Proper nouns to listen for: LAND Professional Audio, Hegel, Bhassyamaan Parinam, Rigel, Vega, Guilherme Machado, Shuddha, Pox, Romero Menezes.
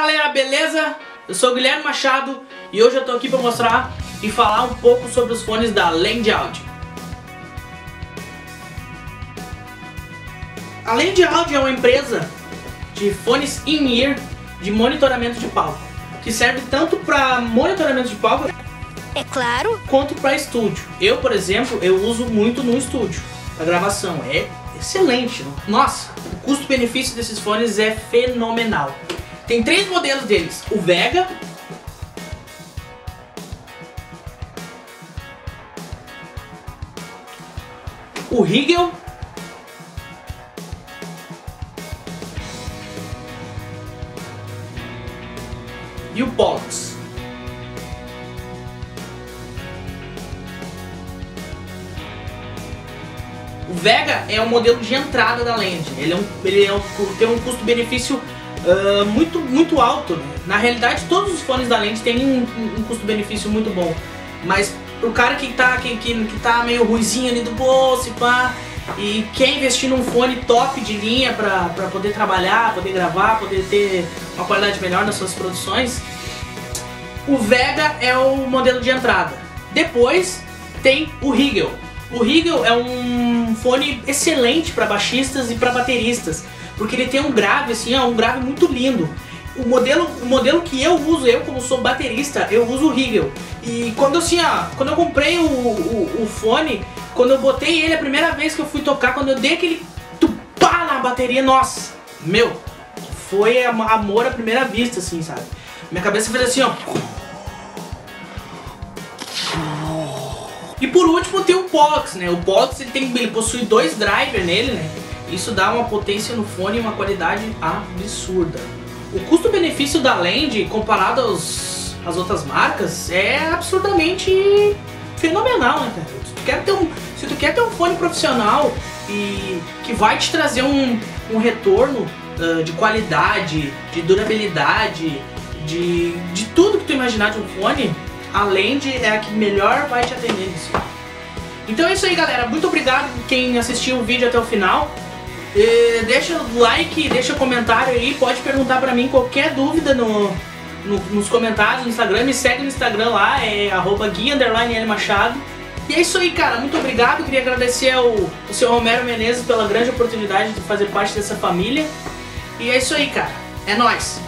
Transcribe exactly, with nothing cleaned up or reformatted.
galera, beleza? Eu sou o Guilherme Machado e hoje eu tô aqui pra mostrar e falar um pouco sobre os fones da LAND Audio. A LAND Audio é uma empresa de fones in-ear de monitoramento de palco, que serve tanto pra monitoramento de palco, é claro, quanto pra estúdio. Eu, por exemplo, eu uso muito no estúdio. A gravação é excelente, nossa, o custo-benefício desses fones é fenomenal. Tem três modelos deles, o Vega, o Rigel e o Pox. O Vega é o modelo de entrada da LAND, ele, é um, ele é um, tem um custo-benefício uh, muito, muito alto, né? Na realidade todos os fones da LAND têm um, um custo-benefício muito bom, mas pro cara que tá, que, que, que tá meio ruizinho ali do bolso e pá, e quer investir num fone top de linha pra, pra poder trabalhar, poder gravar, poder ter uma qualidade melhor nas suas produções, o Vega é o modelo de entrada. Depois tem o Hegel. O Rigel é um fone excelente para baixistas e para bateristas, porque ele tem um grave assim, ó, um grave muito lindo. O modelo, o modelo que eu uso, eu como sou baterista, eu uso o Rigel. E quando assim, ó, quando eu comprei o, o, o fone, quando eu botei ele a primeira vez que eu fui tocar, quando eu dei aquele tupá na bateria, nossa, meu, foi amor à primeira vista, assim, sabe? Minha cabeça fez assim, ó. E por último tem o Pox, né? O Pox ele, tem, ele possui dois drivers nele, né? Isso dá uma potência no fone e uma qualidade absurda. O custo-benefício da LAND comparado aos, às outras marcas é absurdamente fenomenal, né, cara? Se tu quer ter um, se tu quer ter um fone profissional e que vai te trazer um, um retorno uh, de qualidade, de durabilidade, de, de tudo que tu imaginar de um fone, a LAND é a que melhor vai te atender nisso. Então é isso aí, galera. Muito obrigado quem assistiu o vídeo até o final. E deixa o like, deixa o comentário aí. Pode perguntar pra mim qualquer dúvida no, no, nos comentários, no Instagram. Me segue no Instagram lá, é arroba gui underline machado. E é isso aí, cara. Muito obrigado. Queria agradecer ao, ao senhor Romero Menezes pela grande oportunidade de fazer parte dessa família. E é isso aí, cara. É nóis.